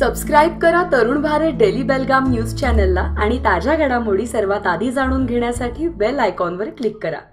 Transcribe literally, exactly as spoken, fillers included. Subscribe करा Tarun Bharat daily बेलगाम news चॅनलला आणि ताजा घडामोडी सर्वात आधी जाणून घेण्यासाठी बेल आयकॉनवर क्लिक करा।